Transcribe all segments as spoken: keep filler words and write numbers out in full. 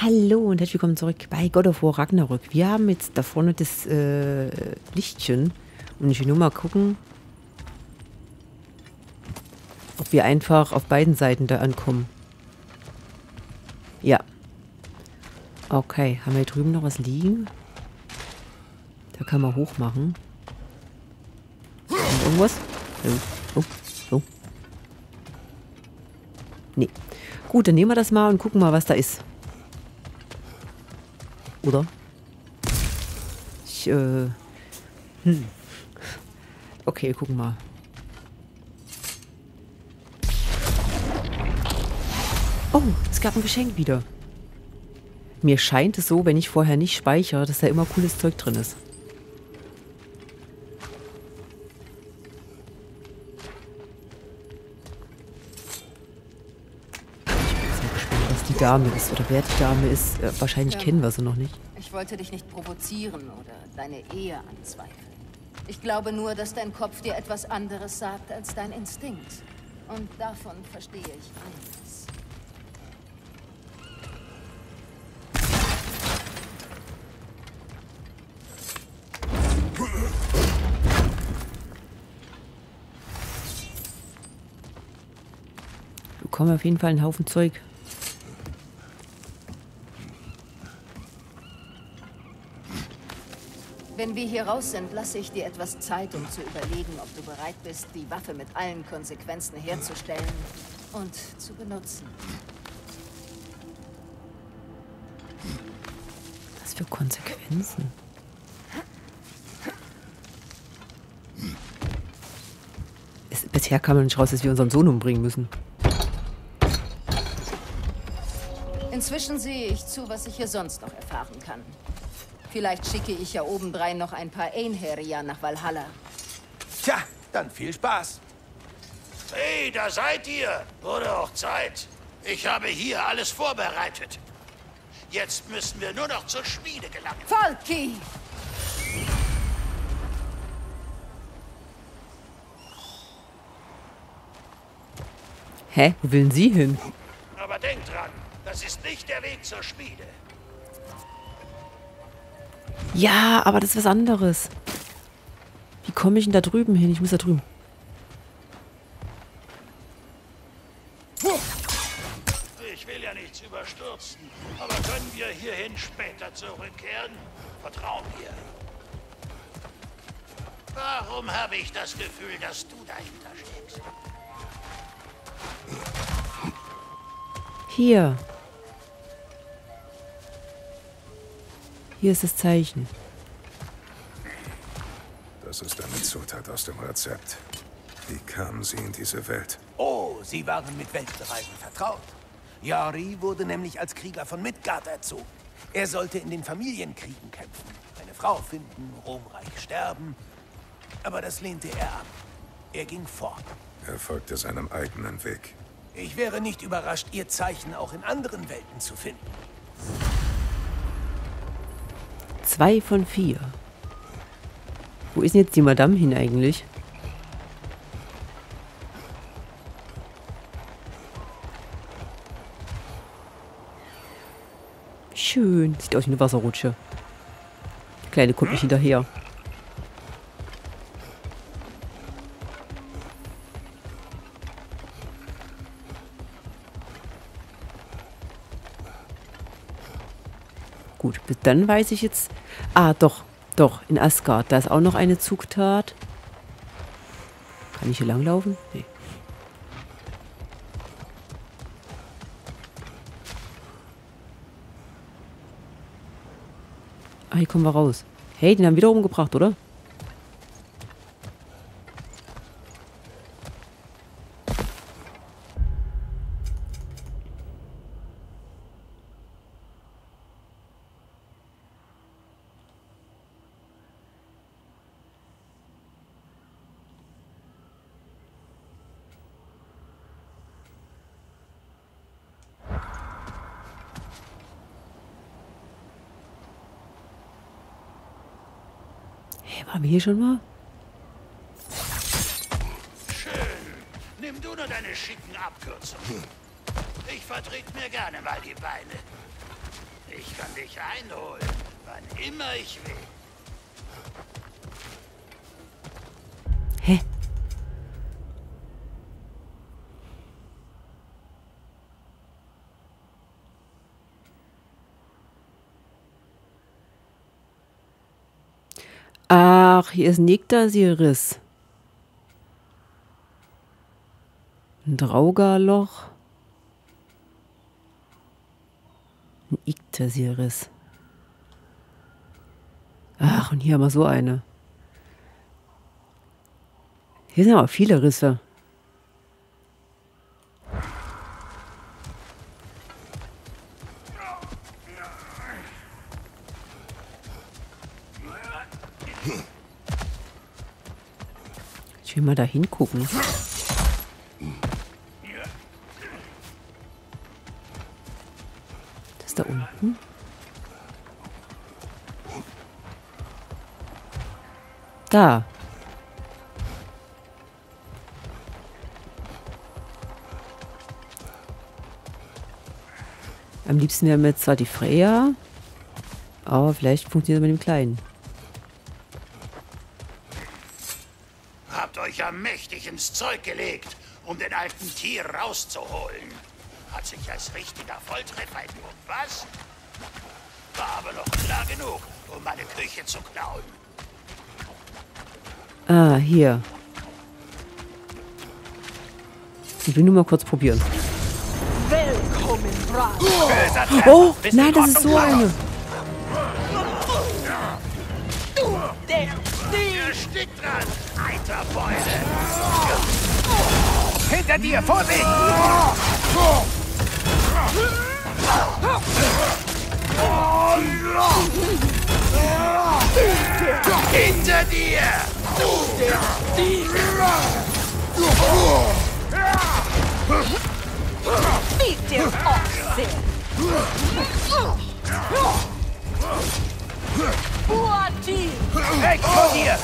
Hallo und herzlich willkommen zurück bei God of War Ragnarök. Wir haben jetzt da vorne das äh, Lichtchen und ich will nur mal gucken, ob wir einfach auf beiden Seiten da ankommen. Ja. Okay, haben wir hier drüben noch was liegen? Da kann man hoch machen. Und irgendwas? Oh, oh. Nee. Gut, dann nehmen wir das mal und gucken mal, was da ist. Oder? Ich, äh... Hm. Okay, gucken mal. Oh, es gab ein Geschenk wieder. Mir scheint es so, wenn ich vorher nicht speichere, dass da immer cooles Zeug drin ist. Dame ist oder wer die Dame ist, äh, wahrscheinlich ja, kennen wir sie noch nicht. Ich wollte dich nicht provozieren oder deine Ehe anzweifeln. Ich glaube nur, dass dein Kopf dir etwas anderes sagt als dein Instinkt. Und davon verstehe ich eines. Wir bekommen auf jeden Fall einen Haufen Zeug. Wenn wir hier raus sind, lasse ich dir etwas Zeit, um zu überlegen, ob du bereit bist, die Waffe mit allen Konsequenzen herzustellen und zu benutzen. Was für Konsequenzen? Es, bisher kam man nicht raus, dass wir unseren Sohn umbringen müssen. Inzwischen sehe ich zu, was ich hier sonst noch erfahren kann. Vielleicht schicke ich ja obendrein noch ein paar Einherjer nach Valhalla. Tja, dann viel Spaß. Hey, da seid ihr. Wurde auch Zeit. Ich habe hier alles vorbereitet. Jetzt müssen wir nur noch zur Schmiede gelangen. Falki! Hä? Wo will sie hin? Aber denk dran, das ist nicht der Weg zur Schmiede. Ja, aber das ist was anderes. Wie komme ich denn da drüben hin? Ich muss da drüben. Ich will ja nichts überstürzen, aber können wir hierhin später zurückkehren? Vertrau mir. Warum habe ich das Gefühl, dass du dahinter steckst? Hier. Hier ist das Zeichen. Das ist eine Zutat aus dem Rezept. Wie kamen sie in diese Welt? Oh, sie waren mit Weltreisen vertraut. Jari wurde nämlich als Krieger von Midgard erzogen. Er sollte in den Familienkriegen kämpfen, eine Frau finden, ruhmreich sterben. Aber das lehnte er ab. Er ging fort. Er folgte seinem eigenen Weg. Ich wäre nicht überrascht, ihr Zeichen auch in anderen Welten zu finden. Zwei von vier. Wo ist denn jetzt die Madame hin eigentlich? Schön. Sieht aus wie eine Wasserrutsche. Die Kleine kommt nicht hinterher. Gut, dann weiß ich jetzt... Ah, doch, doch, in Asgard. Da ist auch noch eine Zugtat. Kann ich hier langlaufen? Nee. Ah, hier kommen wir raus. Hey, den haben wir wieder umgebracht, oder? Waren wir hier schon mal? Schön. Nimm du nur deine schicken Abkürzungen. Ich verdrehe mir gerne mal die Beine. Ich kann dich einholen, wann immer ich will. Hä? Ach, hier ist Nektasiris. Ein Draugerloch. Ein Iktasiris. Ach, und hier haben wir so eine. Hier sind aber viele Risse. Ich will mal da hingucken. Da unten. Da. Am liebsten wäre mir zwar die Freya, aber vielleicht funktioniert es mit dem Kleinen. Habt euch ja mächtig ins Zeug gelegt, um den alten Tier rauszuholen. Hat sich als richtiger Volltreffer entpuppt, was? War aber noch klar genug, um meine Küche zu klauen. Ah, hier. Ich will nur mal kurz probieren. Willkommen, Brok. Oh, nein, das ist so eine. Du, der Stick dran, alter Beule. Hinter dir, Vorsicht! Hinter dir! Mit dem Ochsen! Boati! Weg von dir!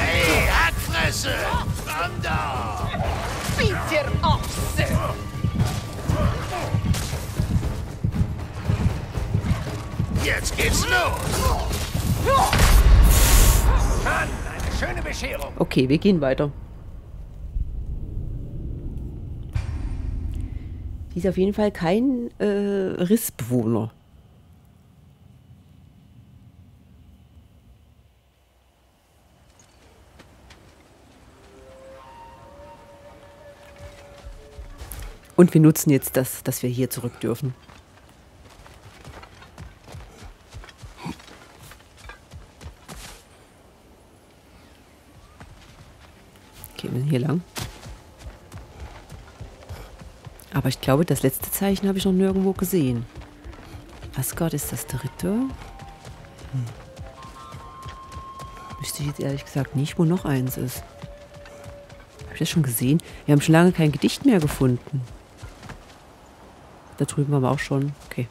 Hey, Hackfresse! Komm da! Bitte auf! Jetzt geht's los! Mann, eine schöne Bescherung! Okay, wir gehen weiter. Die ist auf jeden Fall kein äh, Rissbewohner. Und wir nutzen jetzt das, dass wir hier zurück dürfen. Okay, wir sind hier lang. Aber ich glaube, das letzte Zeichen habe ich noch nirgendwo gesehen. Asgard ist das dritte. Hm. Wüsste ich jetzt ehrlich gesagt nicht, wo noch eins ist. Habe ich das schon gesehen? Wir haben schon lange kein Gedicht mehr gefunden. Da drüben haben wir auch schon. Okay.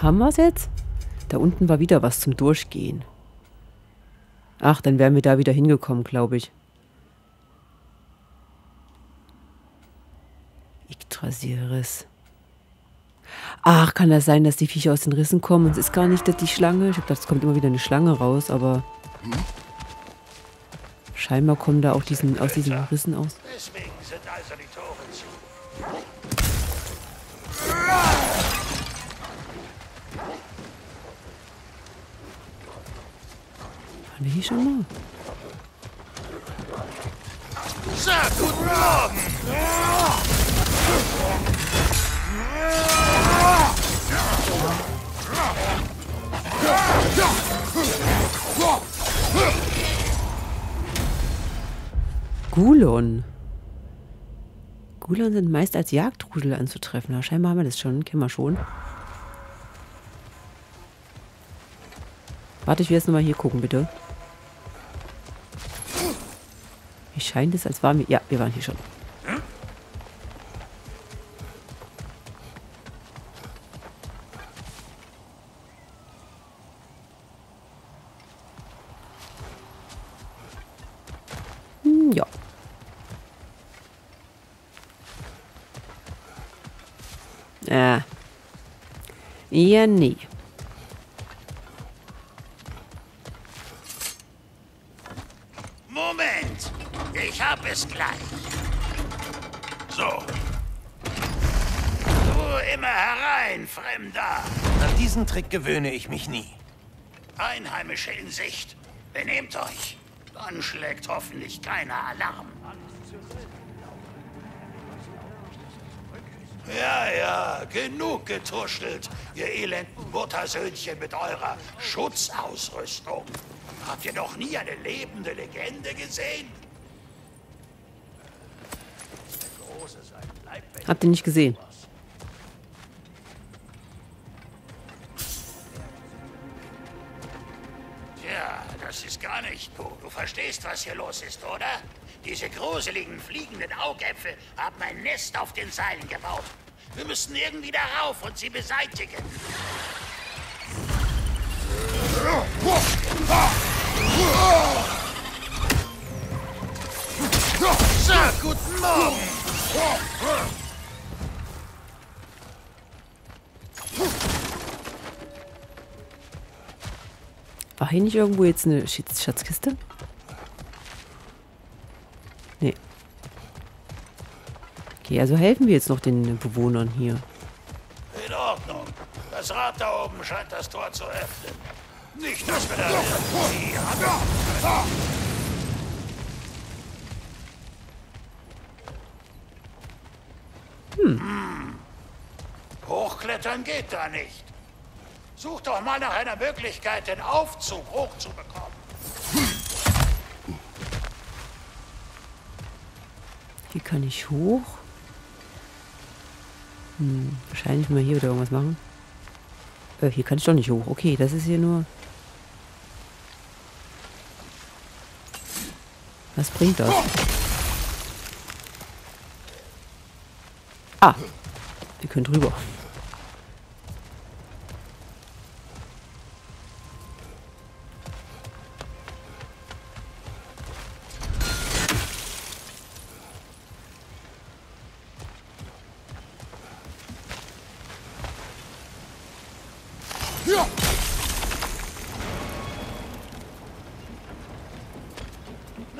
Haben wir es jetzt? Da unten war wieder was zum Durchgehen. Ach, dann wären wir da wieder hingekommen, glaube ich. Yggdrasiris. Ach, kann das sein, dass die Viecher aus den Rissen kommen? Und es ist gar nicht dass die Schlange. Ich habe gedacht, es kommt immer wieder eine Schlange raus, aber... Scheinbar kommen da auch diesen, aus diesen Rissen aus. Deswegen sind also die Tore zu. Waren wir hier schon mal? So, guten Morgen! Gulon. Gulon sind meist als Jagdrudel anzutreffen. Na, scheinbar haben wir das schon. Kennen wir schon. Warte, ich will jetzt nochmal hier gucken, bitte. Mir scheint es, als waren wir... Ja, wir waren hier schon. Hm, ja. Äh. Ja, nee. Moment! Ich hab es gleich. So. Du immer herein, Fremder. An diesen Trick gewöhne ich mich nie. Einheimische in Sicht. Benehmt euch. Dann schlägt hoffentlich keiner Alarm. Ja, ja, genug getuschelt, ihr elenden Muttersöhnchen mit eurer Schutzausrüstung. Habt ihr noch nie eine lebende Legende gesehen? Habt ihr nicht gesehen? Tja, das ist gar nicht gut. Du verstehst, was hier los ist, oder? Diese gruseligen, fliegenden Augäpfel haben ein Nest auf den Seilen gebaut. Wir müssen irgendwie da rauf und sie beseitigen. So, guten Morgen. War hier nicht irgendwo jetzt eine Schatzkiste? Nee. Okay, also helfen wir jetzt noch den Bewohnern hier. In Ordnung. Das Rad da oben scheint das Tor zu öffnen. Nicht, dass wir da sie haben. Hm. Hm. Hochklettern geht da nicht. Such doch mal nach einer Möglichkeit, den Aufzug hochzubekommen. Hier kann ich hoch. Hm, wahrscheinlich mal hier wieder irgendwas machen. Äh, hier kann ich doch nicht hoch. Okay, das ist hier nur... Was bringt das? Ah, wir können drüber.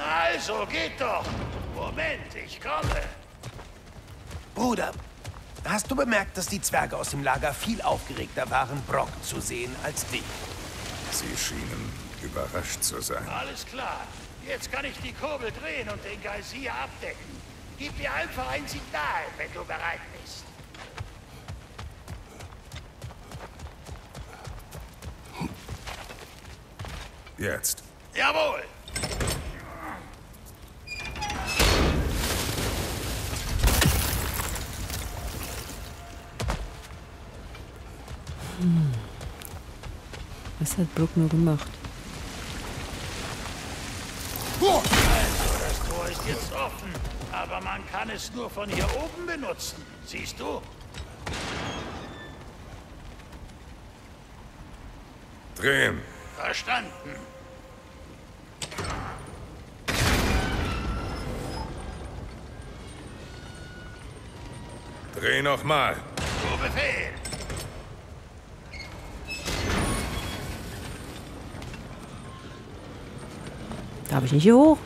Also geht doch. Moment, ich komme. Bruder, hast du bemerkt, dass die Zwerge aus dem Lager viel aufgeregter waren, Brok zu sehen als dich? Sie schienen überrascht zu sein. Alles klar. Jetzt kann ich die Kurbel drehen und den Geysir abdecken. Gib mir einfach ein Signal, wenn du bereit bist. Jetzt. Jawohl. Was hat Brok nur gemacht? Also, das Tor ist jetzt offen, aber man kann es nur von hier oben benutzen. Siehst du? Drehen. Verstanden. Dreh nochmal. Zu Befehl. Darf ich nicht hier hoch?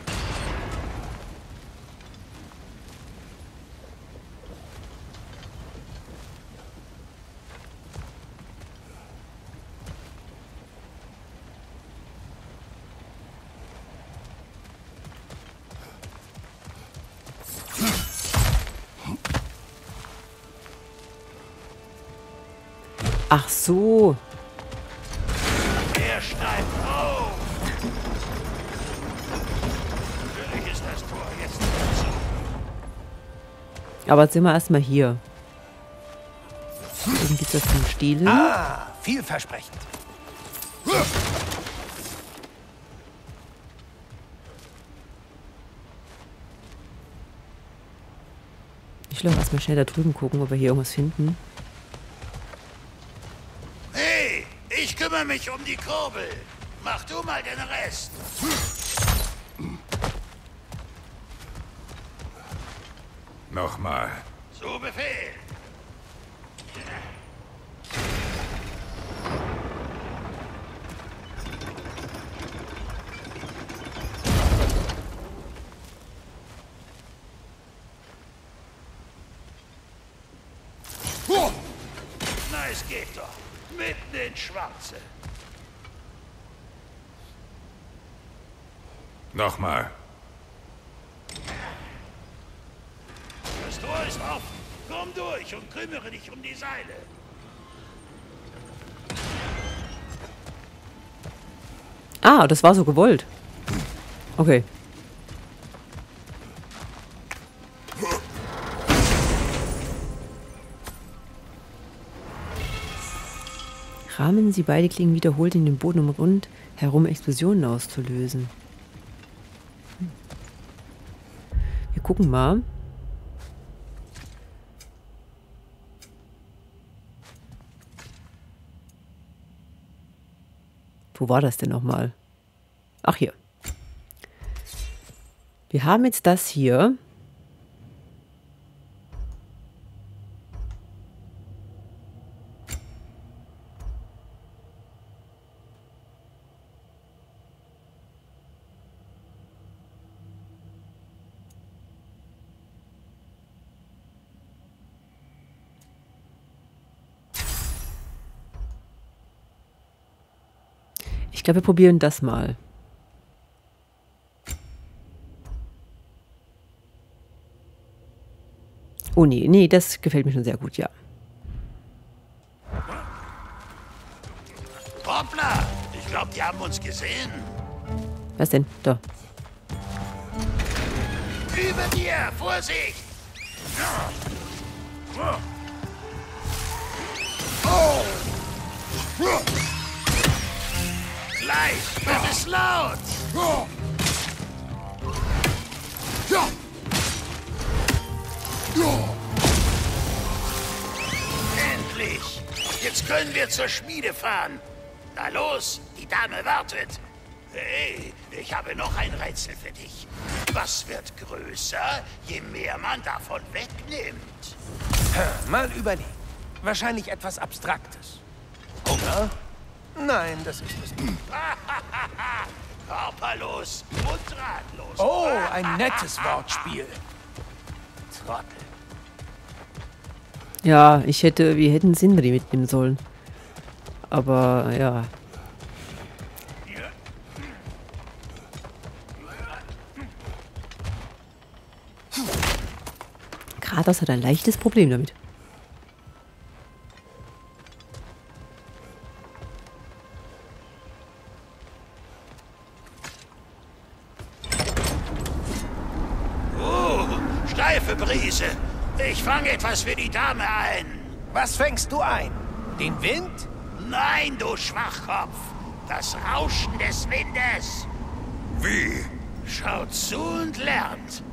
Ach so. Jetzt Aber jetzt sind wir erstmal hier. Dann gibt es zum Stehlen. Ah, vielversprechend. Ich will auch erstmal schnell da drüben gucken, ob wir hier irgendwas finden. Hey, ich kümmere mich um die Kurbel. Mach du mal den Rest. Nochmal. Zu Befehl. Na, es geht doch. Mitten ins Schwarze. Nochmal. Das Tor ist offen. Komm durch und kümmere dich um die Seile. Ah, das war so gewollt. Okay. Rahmen sie beide klingen wiederholt in den Boden, um rund herum Explosionen auszulösen. Wir gucken mal. Wo war das denn nochmal? Ach, hier. Wir haben jetzt das hier. Ich glaube, wir probieren das mal. Oh nee, nee, das gefällt mir schon sehr gut, ja. Hoppla! Ich glaube, die haben uns gesehen. Was denn? Da. Über dir! Vorsicht! Oh! Das ist laut! Endlich! Jetzt können wir zur Schmiede fahren. Na los, die Dame wartet. Hey, ich habe noch ein Rätsel für dich. Was wird größer, je mehr man davon wegnimmt? Hör, mal überlegen. Wahrscheinlich etwas Abstraktes. Oder? Nein, das ist es nicht. Körperlos und ratlos. Oh, ein nettes Wortspiel. Trottel. Ja, ich hätte, wir hätten Sindri mitnehmen sollen. Aber, ja. Kratos hat ein leichtes Problem damit. Ich fange etwas für die Dame ein. Was fängst du ein? Den Wind? Nein, du Schwachkopf. Das Rauschen des Windes. Wie? Schaut zu und lernt.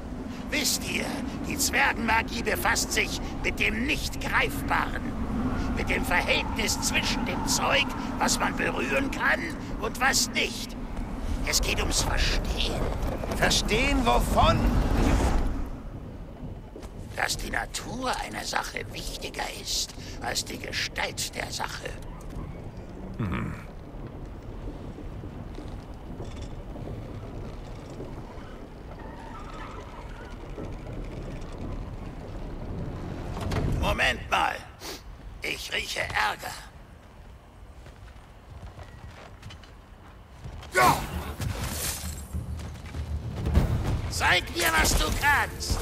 Wisst ihr, die Zwergenmagie befasst sich mit dem Nicht-Greifbaren. Mit dem Verhältnis zwischen dem Zeug, was man berühren kann und was nicht. Es geht ums Verstehen. Verstehen wovon? Dass die Natur einer Sache wichtiger ist als die Gestalt der Sache. Hm. Moment mal. Ich rieche Ärger. Ja. Zeig mir, was du kannst.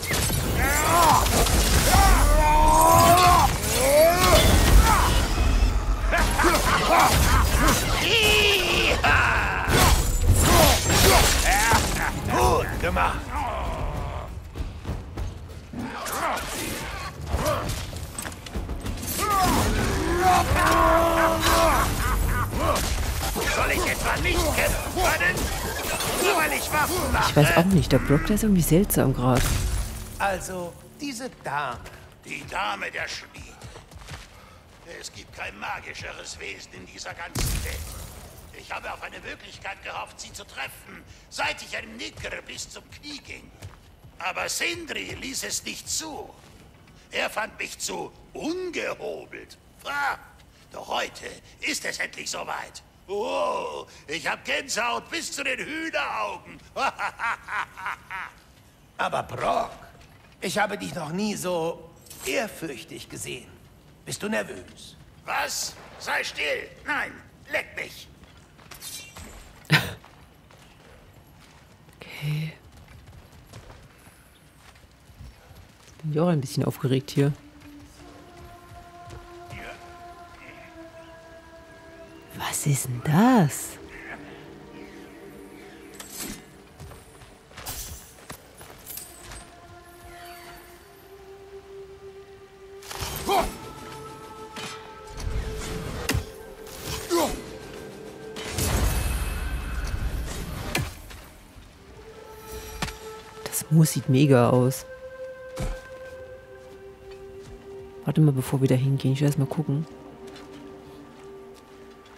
Gut gemacht. Ich weiß auch nicht, der Brok, der ist irgendwie seltsam gerade. Also, diese Dame. Die Dame der Schmiede. Es gibt kein magischeres Wesen in dieser ganzen Welt. Ich habe auf eine Möglichkeit gehofft, sie zu treffen, seit ich einem Nicker bis zum Knie ging. Aber Sindri ließ es nicht zu. Er fand mich zu ungehobelt. Ah, doch heute ist es endlich soweit. Oh, ich habe Gänsehaut bis zu den Hühneraugen. Aber Brok, ich habe dich noch nie so ehrfürchtig gesehen. Bist du nervös? Was? Sei still. Nein, leck mich. Okay. Jetzt bin ich auch ein bisschen aufgeregt hier. Was ist denn das? Das Moos sieht mega aus. Warte mal, bevor wir da hingehen. Ich will erst mal gucken.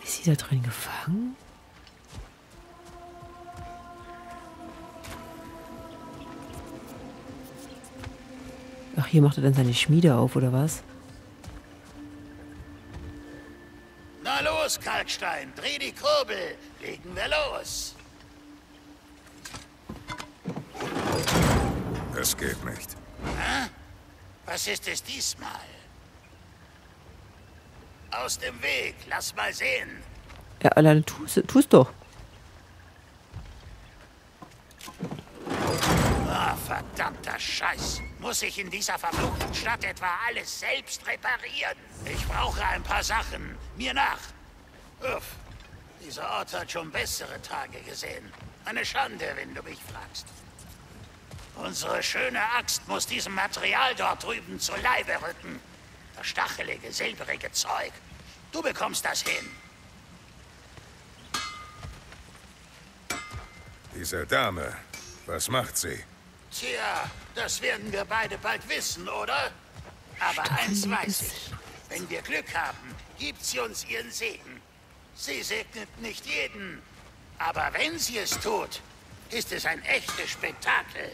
Ist sie da drin gefangen? Ach, hier macht er dann seine Schmiede auf, oder was? Na los, Kalkstein, dreh die Kurbel, legen wir los. Das geht nicht. Hä? Was ist es diesmal? Aus dem Weg, lass mal sehen. Ja, alleine tu's, tu's doch. Oh, verdammter Scheiß. Muss ich in dieser verfluchten Stadt etwa alles selbst reparieren? Ich brauche ein paar Sachen. Mir nach. Uff. Dieser Ort hat schon bessere Tage gesehen. Eine Schande, wenn du mich fragst. Unsere schöne Axt muss diesem Material dort drüben zu Leibe rücken. Das stachelige, silbrige Zeug. Du bekommst das hin. Diese Dame, was macht sie? Tja, das werden wir beide bald wissen, oder? Aber eins weiß ich. Wenn wir Glück haben, gibt sie uns ihren Segen. Sie segnet nicht jeden. Aber wenn sie es tut, ist es ein echtes Spektakel.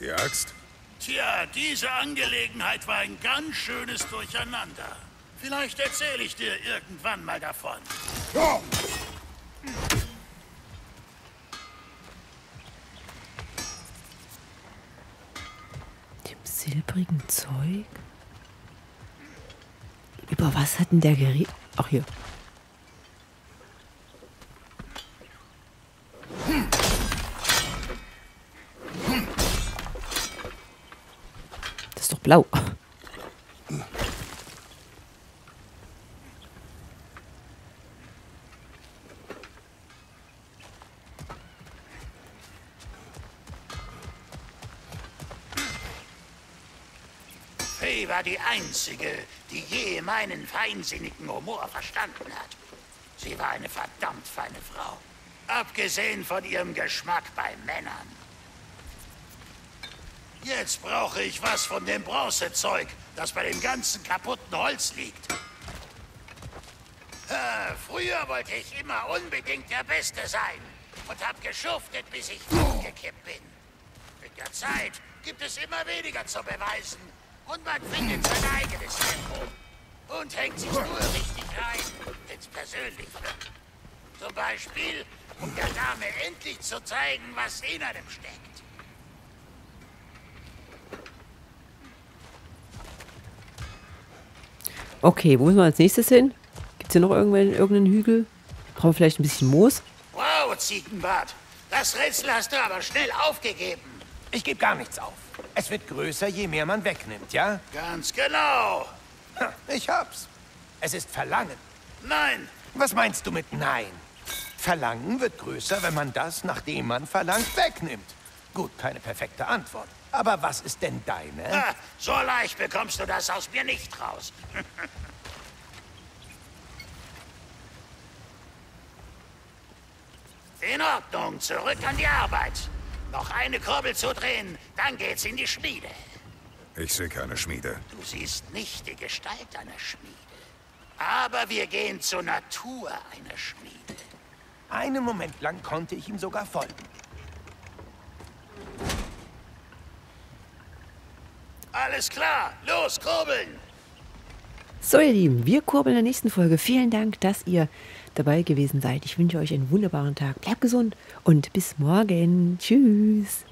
Die Axt? Tja, diese Angelegenheit war ein ganz schönes Durcheinander. Vielleicht erzähle ich dir irgendwann mal davon. Dem silbrigen Zeug? Über was hat denn der geredet? Ach, hier. Blau. Faye war die Einzige, die je meinen feinsinnigen Humor verstanden hat. Sie war eine verdammt feine Frau. Abgesehen von ihrem Geschmack bei Männern. Jetzt brauche ich was von dem Bronzezeug, das bei dem ganzen kaputten Holz liegt. Äh, früher wollte ich immer unbedingt der Beste sein und habe geschuftet, bis ich umgekippt bin. Mit der Zeit gibt es immer weniger zu beweisen und man findet sein eigenes Tempo und hängt sich nur richtig rein, ins Persönliche. Zum Beispiel, um der Dame endlich zu zeigen, was in einem steckt. Okay, wo müssen wir als nächstes hin? Gibt's hier noch irgendeinen, irgendeinen Hügel? Brauchen wir vielleicht ein bisschen Moos? Wow, Ziegenbart! Das Rätsel hast du aber schnell aufgegeben. Ich gebe gar nichts auf. Es wird größer, je mehr man wegnimmt, ja? Ganz genau. Ha, ich hab's. Es ist Verlangen. Nein. Was meinst du mit Nein? Verlangen wird größer, wenn man das, nachdem man verlangt, wegnimmt. Gut, keine perfekte Antwort. Aber was ist denn deine? Ha, so leicht bekommst du das aus mir nicht raus. In Ordnung, zurück an die Arbeit. Noch eine Kurbel zu drehen, dann geht's in die Schmiede. Ich sehe keine Schmiede. Du siehst nicht die Gestalt einer Schmiede. Aber wir gehen zur Natur einer Schmiede. Einen Moment lang konnte ich ihm sogar folgen. Alles klar, los kurbeln! So ihr Lieben, wir kurbeln in der nächsten Folge. Vielen Dank, dass ihr dabei gewesen seid. Ich wünsche euch einen wunderbaren Tag. Bleibt gesund und bis morgen. Tschüss!